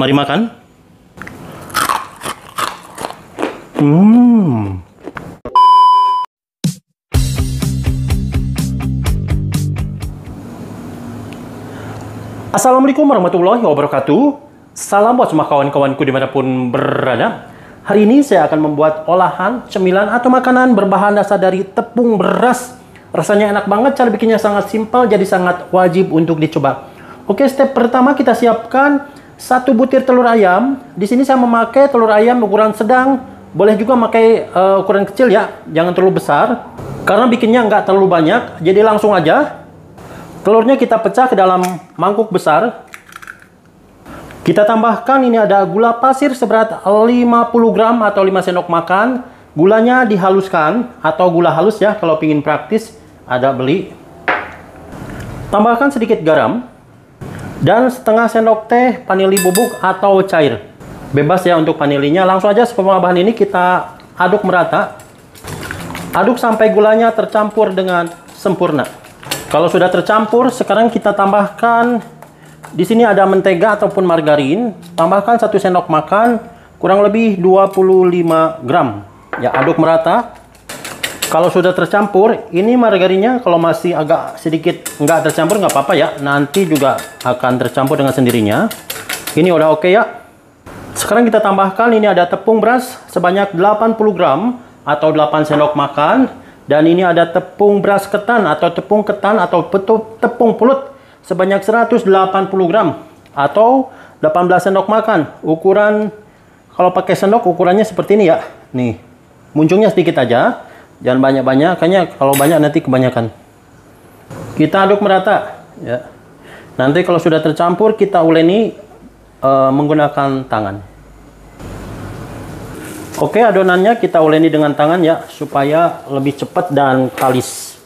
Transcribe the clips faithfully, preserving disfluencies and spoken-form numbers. Mari makan. Hmm. Assalamualaikum warahmatullahi wabarakatuh. Salam buat semua kawan-kawanku dimanapun berada. Hari ini saya akan membuat olahan, cemilan atau makanan berbahan dasar dari tepung beras. Rasanya enak banget, cara bikinnya sangat simpel, jadi sangat wajib untuk dicoba. Oke, step pertama kita siapkan satu butir telur ayam. Di sini saya memakai telur ayam ukuran sedang. Boleh juga memakai uh, ukuran kecil ya, jangan terlalu besar. Karena bikinnya nggak terlalu banyak, jadi langsung aja. Telurnya kita pecah ke dalam mangkuk besar. Kita tambahkan ini ada gula pasir seberat lima puluh gram atau lima sendok makan. Gulanya dihaluskan atau gula halus ya, kalau pingin praktis ada beli. Tambahkan sedikit garam dan setengah sendok teh vanili bubuk atau cair. Bebas ya untuk vanilinya. Langsung aja semua bahan ini kita aduk merata. Aduk sampai gulanya tercampur dengan sempurna. Kalau sudah tercampur, sekarang kita tambahkan di sini ada mentega ataupun margarin. Tambahkan satu sendok makan, kurang lebih dua puluh lima gram. Ya, aduk merata. Kalau sudah tercampur, ini margarinnya kalau masih agak sedikit nggak tercampur nggak apa-apa ya. Nanti juga akan tercampur dengan sendirinya. Ini udah oke ya. Sekarang kita tambahkan ini ada tepung beras sebanyak delapan puluh gram atau delapan sendok makan. Dan ini ada tepung beras ketan atau tepung ketan atau tepung pulut sebanyak seratus delapan puluh gram atau delapan belas sendok makan. Ukuran kalau pakai sendok ukurannya seperti ini ya. Nih, muncungnya sedikit aja. Jangan banyak-banyak, kayaknya kalau banyak nanti kebanyakan. Kita aduk merata ya. Nanti kalau sudah tercampur kita uleni uh, menggunakan tangan. Oke, adonannya kita uleni dengan tangan ya, supaya lebih cepat dan kalis.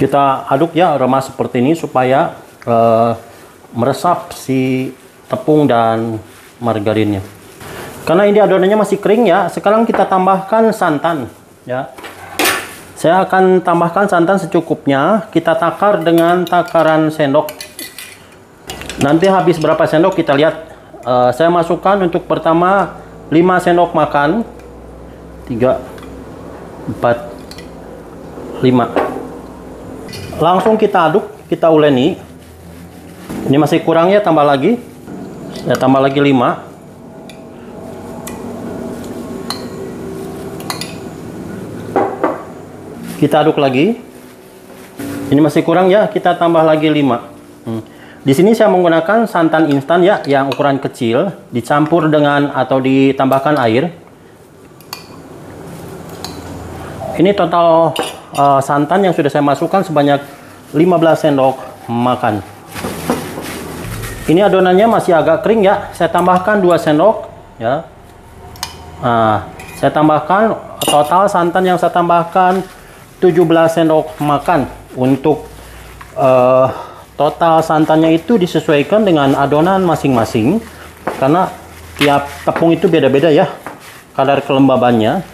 Kita aduk ya, remas seperti ini supaya uh, meresap si tepung dan margarinnya. Karena ini adonannya masih kering ya, sekarang kita tambahkan santan ya. Saya akan tambahkan santan secukupnya, kita takar dengan takaran sendok. Nanti habis berapa sendok kita lihat. Uh, saya masukkan untuk pertama lima sendok makan. Tiga, empat, lima. Langsung kita aduk, kita uleni. Ini masih kurang ya, tambah lagi. Ya, tambah lagi lima. Kita aduk lagi. Ini masih kurang ya, kita tambah lagi lima. hmm. Di sini saya menggunakan santan instan ya, yang ukuran kecil, dicampur dengan atau ditambahkan air. Ini total uh, santan yang sudah saya masukkan sebanyak lima belas sendok makan. Ini adonannya masih agak kering ya, saya tambahkan dua sendok ya. Nah, saya tambahkan total santan yang saya tambahkan tujuh belas sendok makan untuk uh, total santannya itu disesuaikan dengan adonan masing-masing, karena tiap tepung itu beda-beda ya kadar kelembabannya.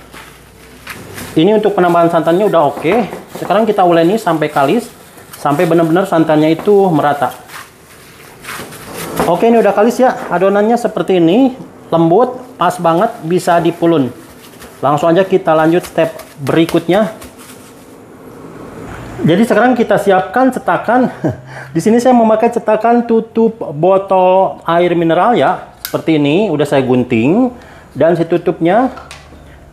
Ini untuk penambahan santannya udah oke. Sekarang kita uleni sampai kalis, sampai benar-benar santannya itu merata. Oke, ini udah kalis ya. Adonannya seperti ini, lembut, pas banget, bisa dipulun. Langsung aja kita lanjut step berikutnya. Jadi sekarang kita siapkan cetakan. Di sini saya memakai cetakan tutup botol air mineral ya, seperti ini, udah saya gunting, dan si tutupnya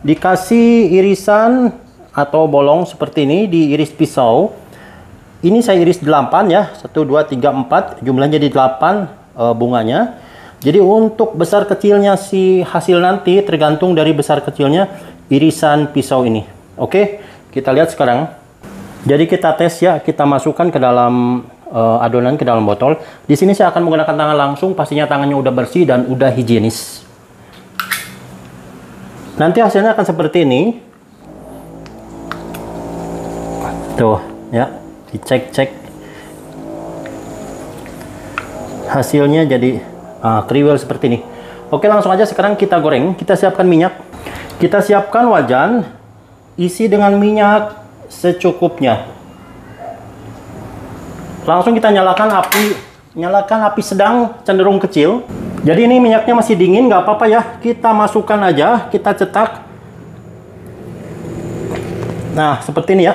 dikasih irisan atau bolong seperti ini, diiris pisau. Ini saya iris delapan ya, satu, dua, tiga, empat, jumlahnya di delapan e, bunganya. Jadi untuk besar kecilnya si hasil nanti tergantung dari besar kecilnya irisan pisau ini. Oke, kita lihat sekarang. Jadi kita tes ya, kita masukkan ke dalam uh, adonan, ke dalam botol. Di sini saya akan menggunakan tangan langsung, pastinya tangannya udah bersih dan udah higienis. Nanti hasilnya akan seperti ini. Tuh, ya, dicek-cek. Hasilnya jadi uh, kriwil seperti ini. Oke, langsung aja sekarang kita goreng. Kita siapkan minyak. Kita siapkan wajan, isi dengan minyak secukupnya. Langsung kita nyalakan api Nyalakan api sedang, cenderung kecil. Jadi ini minyaknya masih dingin, nggak apa-apa ya. Kita masukkan aja, kita cetak. Nah, seperti ini ya.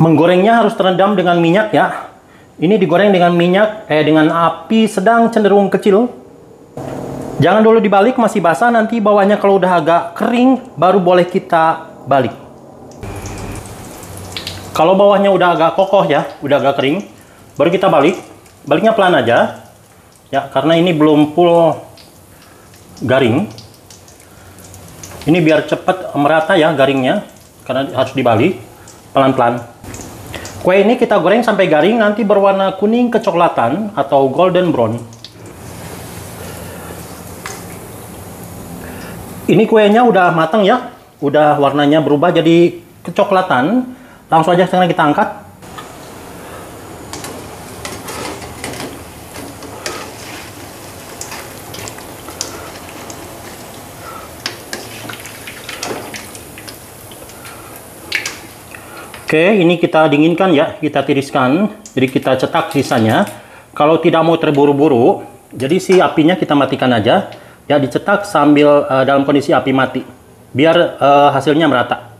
Menggorengnya harus terendam dengan minyak ya. Ini digoreng dengan minyak, eh dengan api sedang cenderung kecil. Jangan dulu dibalik, masih basah. Nanti bawahnya kalau udah agak kering, baru boleh kita balik. Kalau bawahnya udah agak kokoh ya, udah agak kering, baru kita balik. Baliknya pelan aja ya, karena ini belum full garing. Ini biar cepat merata ya garingnya, karena harus dibalik pelan-pelan. Kue ini kita goreng sampai garing, nanti berwarna kuning kecoklatan atau golden brown. Ini kuenya udah matang ya, udah warnanya berubah jadi kecoklatan. Langsung aja sekarang kita angkat. Oke, ini kita dinginkan ya, kita tiriskan, jadi kita cetak sisanya. Kalau tidak mau terburu-buru, jadi si apinya kita matikan aja, ya dicetak sambil uh, dalam kondisi api mati, biar uh, hasilnya merata.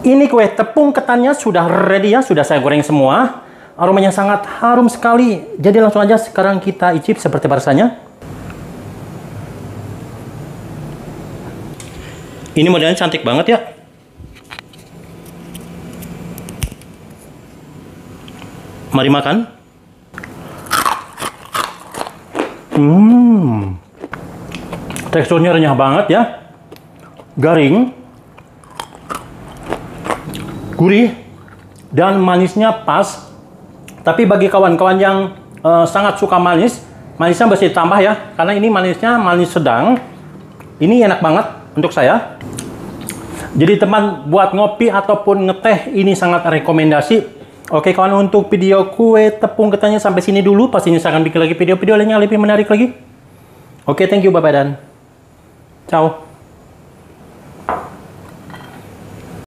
Ini kue tepung ketannya sudah ready ya, sudah saya goreng semua. Aromanya sangat harum sekali. Jadi langsung aja sekarang kita icip seperti rasanya. Ini modelnya cantik banget ya. Mari makan. Hmm. Teksturnya renyah banget ya. Garing, gurih, dan manisnya pas. Tapi bagi kawan-kawan yang e, sangat suka manis, manisnya mesti tambah ya, karena ini manisnya manis sedang. Ini enak banget untuk saya. Jadi teman buat ngopi ataupun ngeteh, ini sangat rekomendasi. Oke kawan, untuk video kue tepung ketannya sampai sini dulu. Pastinya saya akan bikin lagi video-video lainnya lebih menarik lagi. Oke, thank you, bye-bye dan ciao.